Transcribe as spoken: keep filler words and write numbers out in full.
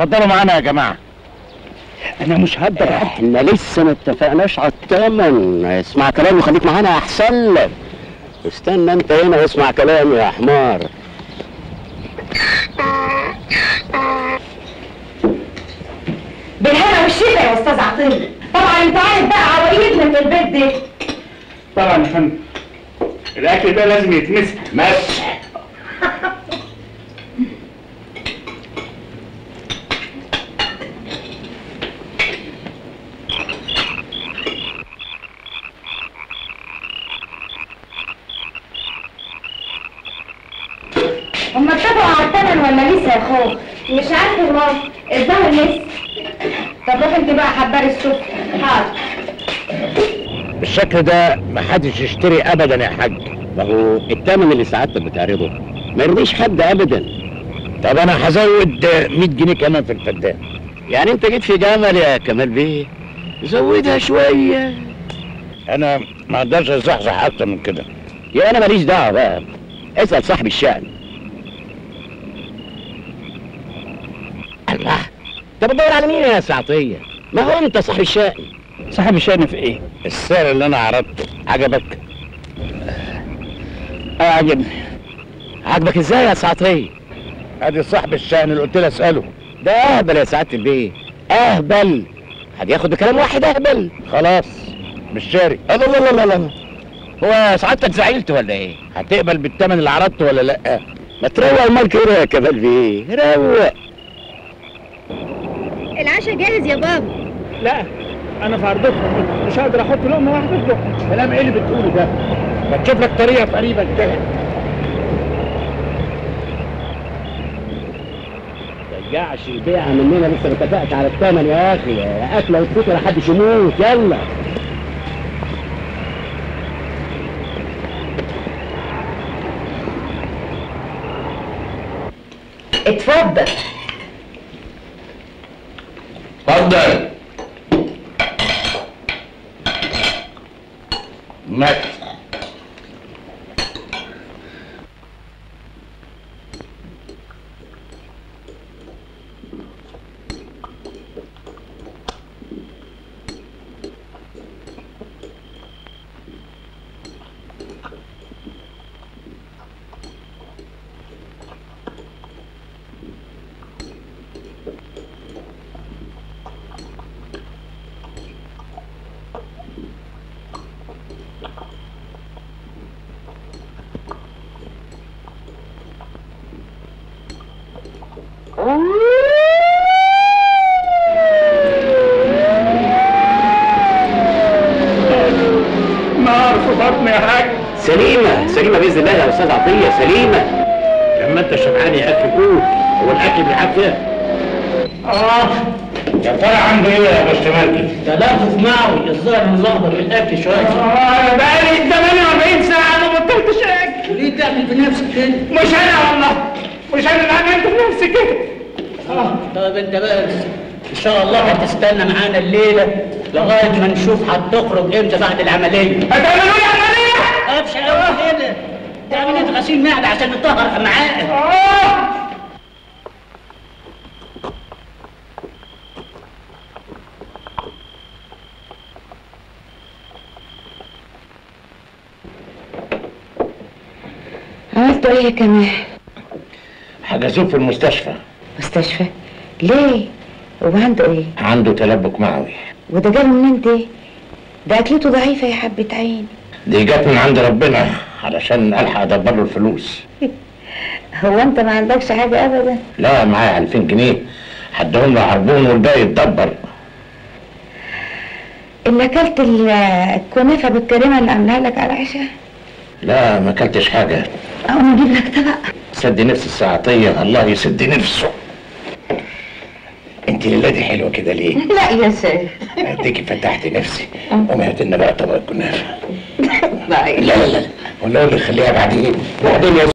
اتفضلوا معانا يا جماعه. انا مش هقدر، احنا لسه ما اتفقناش على الثمن. اسمع كلامي وخليك معانا احسن لك. استنى انت هنا واسمع كلامي يا حمار. بالهنا والشفا يا استاذ عطيه. طبعا انت عارف بقى عواقبنا في البيت دي. طبعا يا فندم الاكل ده لازم يتمسح مسح. هما اتفقوا على الثمن ولا لسه يا اخويا؟ مش عارفه والله، الظهر لسه. طب روح انت بقى حبري السوق. حاضر. بالشكل ده محدش يشتري ابدا يا حاج. ما هو الثمن اللي سعادتك بتعرضه ما يرضيش حد ابدا. طب انا هزود مية جنيه كمان في الفدان. يعني انت جيت في جمل يا كمال بيه، زودها شويه. انا ما اقدرش ازحزح اكتر من كده. يا انا ماليش دعوه بقى، اسال صاحب الشأن. الله، انت بتدور على مين يا سعطيه؟ ما هو انت صاحب الشأن. صاحب الشأن في ايه؟ السعر اللي انا عرضته عجبك؟ اه عجبني. عجبك ازاي يا سعطيه؟ ادي صاحب الشأن اللي قلت لي اساله. ده اهبل يا سعاده البيه، اهبل. هياخد بكلام واحد اهبل. خلاص مش شاري. الله الله الله الله، هو سعادتك زعلت ولا ايه؟ هتقبل بالثمن اللي عرضته ولا لا؟ ما تروق المال كده يا كمال بيه، روق. العشاء جاهز يا بابا. لا انا في عرضتهم مش هقدر احط لقمه واحده في بقي. كلام ايه اللي بتقوله ده؟ ما تشوف لك طريقه في قريبك كده. ما ترجعش البيعه مننا، لسه ما اتفقتش على الثمن يا اخي. يا اكله وتفوت ولا حد يموت. يلا اتفضل. اتفضل. مات. استنى معانا الليله لغايه ما نشوف هتخرج امتى بعد العمليه. هتعملوا لي عمليه؟ ابشر قوي كده. تعمل انت غسيل معده عشان تطهر امعائك. عملتوا ايه يا كمال؟ حجزوه في المستشفى. مستشفى؟ ليه؟ وعنده ايه؟ عنده تلبك معوي. وده جاب منين ده؟ ده اكلته ضعيفه يا حبه عيني. دي جت من عند ربنا علشان الحق ادبر له الفلوس. هو انت ما عندكش حاجه ابدا؟ لا معايا ألفين جنيه هديهم له عربون والباقي يتدبر. اللي اكلت الكنافه بالكريمه اللي عاملاها لك على العشاء؟ لا ما اكلتش حاجه. اقوم اجيب لك طبق. سد نفس الساعطيه، الله يسد نفسه. انت الليله دي حلوه كده ليه؟ لا يا شيخ اديكي فتحت نفسي. قومي هات لنا بقى طبق الكنافه. لا لا لا ولا خليها بعدين بعدين يا